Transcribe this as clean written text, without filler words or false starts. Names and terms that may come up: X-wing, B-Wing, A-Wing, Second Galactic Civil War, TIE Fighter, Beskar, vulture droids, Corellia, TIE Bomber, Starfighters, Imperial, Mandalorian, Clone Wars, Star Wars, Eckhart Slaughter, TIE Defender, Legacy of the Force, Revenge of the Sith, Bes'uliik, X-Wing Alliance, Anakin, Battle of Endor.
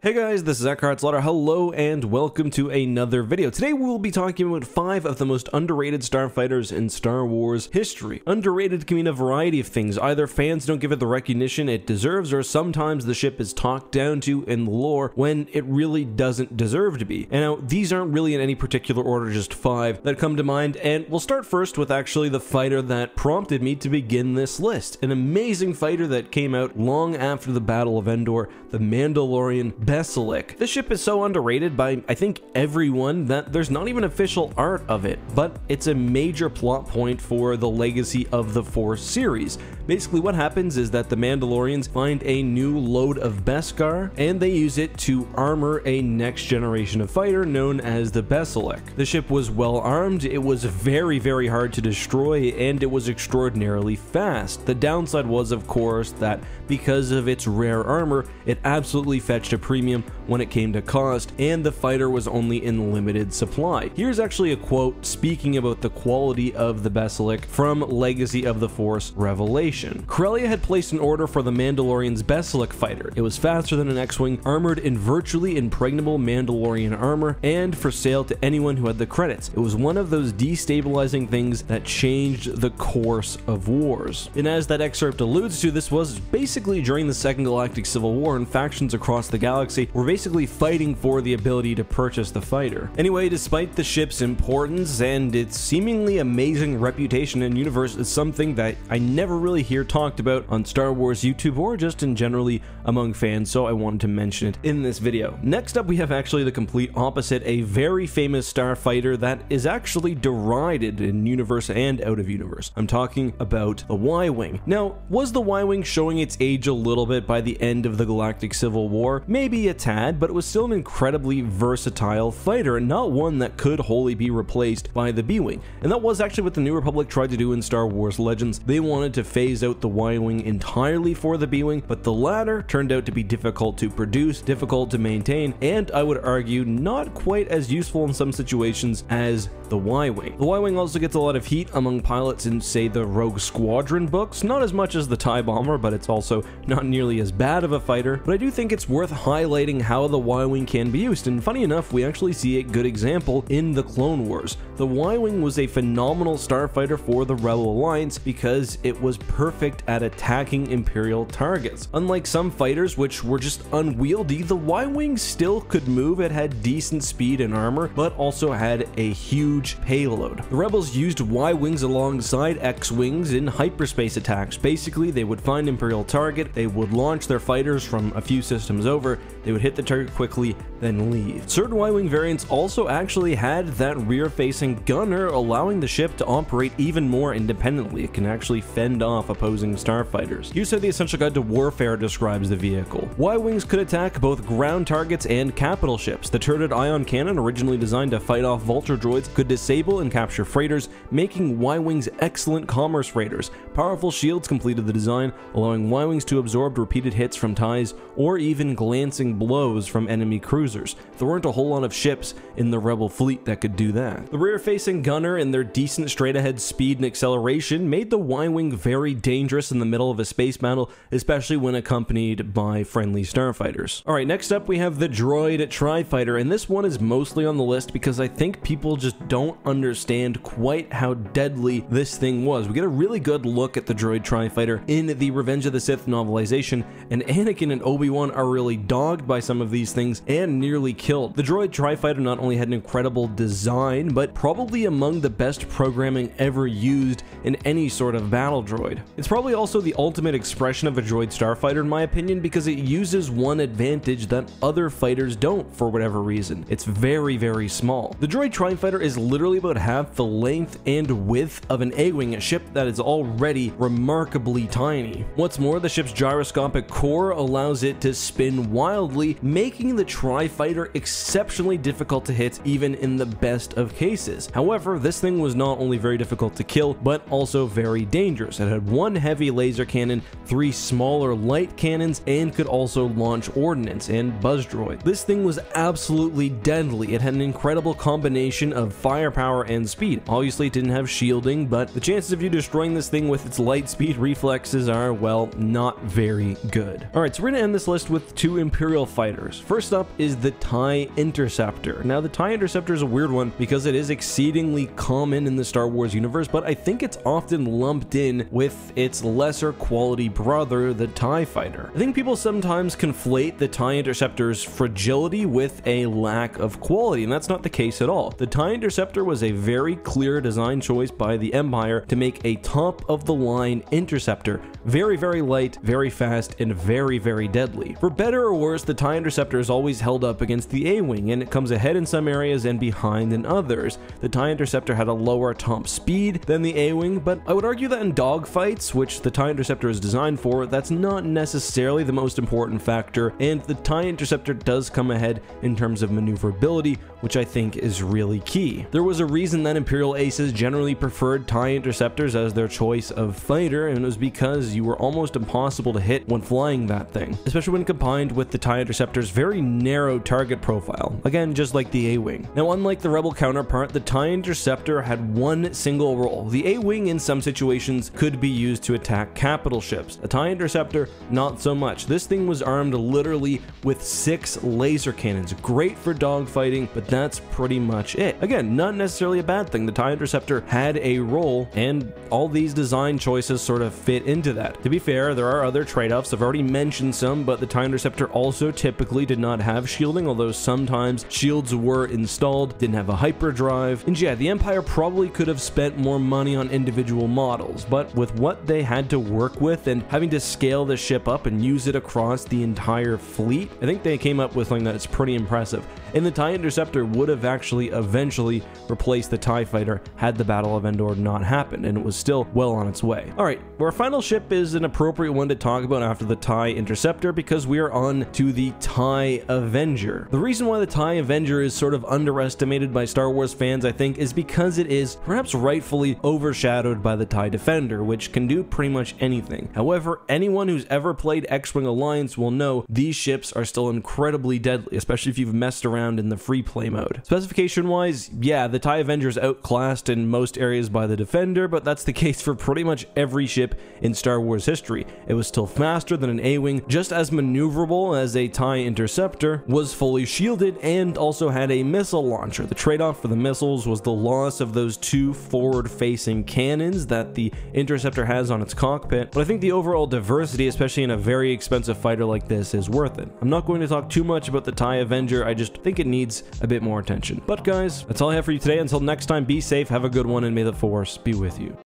Hey guys, this is Eckhart Slaughter. Hello and welcome to another video. Today we'll be talking about 5 of the most underrated starfighters in Star Wars history. Underrated can mean a variety of things. Either fans don't give it the recognition it deserves, or sometimes the ship is talked down to in lore when it really doesn't deserve to be. And now, these aren't really in any particular order, just 5 that come to mind, and we'll start first with actually the fighter that prompted me to begin this list. An amazing fighter that came out long after the Battle of Endor, the Mandalorian Bes'uliik. This ship is so underrated by, I think, everyone that there's not even official art of it, but it's a major plot point for the Legacy of the Force series. Basically, what happens is that the Mandalorians find a new load of Beskar, and they use it to armor a next generation of fighter known as the Bes'uliik. The ship was well armed, it was very, very hard to destroy, and it was extraordinarily fast. The downside was, of course, that because of its rare armor, it absolutely fetched a premium when it came to cost, and the fighter was only in limited supply. Here's actually a quote speaking about the quality of the Bes'uliik from Legacy of the Force Revelation. Corellia had placed an order for the Mandalorian's Bes'uliik fighter. It was faster than an X-wing, armored in virtually impregnable Mandalorian armor, and for sale to anyone who had the credits. It was one of those destabilizing things that changed the course of wars. And as that excerpt alludes to, this was basically during the Second Galactic Civil War, and factions across the galaxy were basically fighting for the ability to purchase the fighter. Anyway, despite the ship's importance and its seemingly amazing reputation in universe, is something that I never really hear talked about on Star Wars YouTube or just in generally among fans, so I wanted to mention it in this video. Next up, we have actually the complete opposite, a very famous starfighter that is actually derided in universe and out of universe. I'm talking about the Y-Wing. Now, was the Y-Wing showing its age a little bit by the end of the Galactic Civil War? Maybe a tad, but it was still an incredibly versatile fighter, and not one that could wholly be replaced by the B-Wing. And that was actually what the New Republic tried to do in Star Wars Legends. They wanted to phase out the Y-Wing entirely for the B-Wing, but the latter turned out to be difficult to produce, difficult to maintain, and I would argue not quite as useful in some situations as the Y-Wing. The Y-Wing also gets a lot of heat among pilots in, say, the Rogue Squadron books, not as much as the TIE Bomber, but it's also not nearly as bad of a fighter, but I do think it's worth highlighting how the Y-Wing can be used, and funny enough, we actually see a good example in the Clone Wars. The Y-Wing was a phenomenal starfighter for the Rebel Alliance because it was perfect at attacking Imperial targets. Unlike some fighters, which were just unwieldy, the Y-Wing still could move, it had decent speed and armor, but also had a huge payload. The Rebels used Y-Wings alongside X-Wings in hyperspace attacks. Basically, they would find Imperial target, they would launch their fighters from a few systems over, they would hit the target quickly, then leave. Certain Y-Wing variants also actually had that rear-facing gunner, allowing the ship to operate even more independently. It can actually fend off opposing starfighters. Here's how the Essential Guide to Warfare describes the vehicle. Y-Wings could attack both ground targets and capital ships. The turreted ion cannon, originally designed to fight off vulture droids, could disable and capture freighters, making Y-Wings excellent commerce raiders. Powerful shields completed the design, allowing Y-Wings to absorb repeated hits from TIEs or even glancing blows from enemy cruisers. There weren't a whole lot of ships in the Rebel fleet that could do that. The rear-facing gunner and their decent straight-ahead speed and acceleration made the Y-Wing very dangerous in the middle of a space battle, especially when accompanied by friendly starfighters. Alright, next up we have the droid tri-fighter, and this one is mostly on the list because I think people just don't understand quite how deadly this thing was. We get a really good look at the droid tri-fighter in the Revenge of the Sith novelization, and Anakin and Obi-Wan are really dogged by some of these things and nearly killed. The droid tri-fighter not only had an incredible design, but probably among the best programming ever used in any sort of battle droid. It's probably also the ultimate expression of a droid starfighter in my opinion, because it uses one advantage that other fighters don't for whatever reason. It's very, very small. The droid tri-fighter is literally about half the length and width of an A-Wing, a ship that is already remarkably tiny. What's more, the ship's gyroscopic core allows it to spin wildly, making the tri-fighter exceptionally difficult to hit even in the best of cases. However, this thing was not only very difficult to kill, but also very dangerous. It had one heavy laser cannon, 3 smaller light cannons, and could also launch ordnance and buzz droid. This thing was absolutely deadly. It had an incredible combination of firepower and speed. Obviously, it didn't have shielding, but the chances of you destroying this thing with its light speed reflexes are, well, not very good. Alright, so we're going to end this list with two Imperial fighters. First up is the TIE Interceptor. Now, the TIE Interceptor is a weird one because it is exceedingly common in the Star Wars universe, but I think it's often lumped in with its lesser quality brother, the TIE Fighter. I think people sometimes conflate the TIE Interceptor's fragility with a lack of quality, and that's not the case at all. The TIE Interceptor was a very clear design choice by the Empire to make a top-of-the-line interceptor. Very, very light, very fast, and very, very deadly. For better or worse, the TIE Interceptor is always held up against the A-Wing, and it comes ahead in some areas and behind in others. The TIE Interceptor had a lower top speed than the A-Wing, but I would argue that in dogfights, which the TIE Interceptor is designed for, that's not necessarily the most important factor, and the TIE Interceptor does come ahead in terms of maneuverability, which I think is really key. There was a reason that Imperial Aces generally preferred TIE Interceptors as their choice of fighter, and it was because you were almost impossible to hit when flying that thing, especially when combined with the TIE Interceptor's very narrow target profile, again, just like the A-Wing. Now, unlike the Rebel counterpart, the TIE Interceptor had one single role. The A-Wing in some situations could be used to attack capital ships. The TIE Interceptor, not so much. This thing was armed literally with 6 laser cannons, great for dogfighting, but that's pretty much it. Again, not necessarily a bad thing. The TIE Interceptor had a role, and all these design choices sort of fit into that. To be fair, there are other trade-offs. I've already mentioned some, but the TIE Interceptor also typically did not have shielding, although sometimes shields were installed, didn't have a hyperdrive. And yeah, the Empire probably could have spent more money on individual models, but with what they had to work with and having to scale the ship up and use it across the entire fleet, I think they came up with something that's pretty impressive. And the TIE Interceptor would have actually eventually replaced the TIE Fighter had the Battle of Endor not happened, and it was still well on its way. Alright, our final ship is an appropriate one to talk about after the TIE Interceptor, because we are on to the TIE Avenger. The reason why the TIE Avenger is sort of underestimated by Star Wars fans, I think, is because it is perhaps rightfully overshadowed by the TIE Defender, which can do pretty much anything. However, anyone who's ever played X-Wing Alliance will know these ships are still incredibly deadly, especially if you've messed around in the free play mode. Specification-wise, yeah, the TIE Avenger is outclassed in most areas by the Defender, but that's the case for pretty much every ship in Star Wars history. It was still faster than an A-Wing, just as maneuverable as a TIE Interceptor, was fully shielded, and also had a missile launcher. The trade-off for the missiles was the loss of those 2 forward-facing cannons that the Interceptor has on its cockpit, but I think the overall diversity, especially in a very expensive fighter like this, is worth it. I'm not going to talk too much about the TIE Avenger, I just think it needs a bit more attention. But guys, that's all I have for you today. Until next time, be safe, have a good one, and may the Force be with you.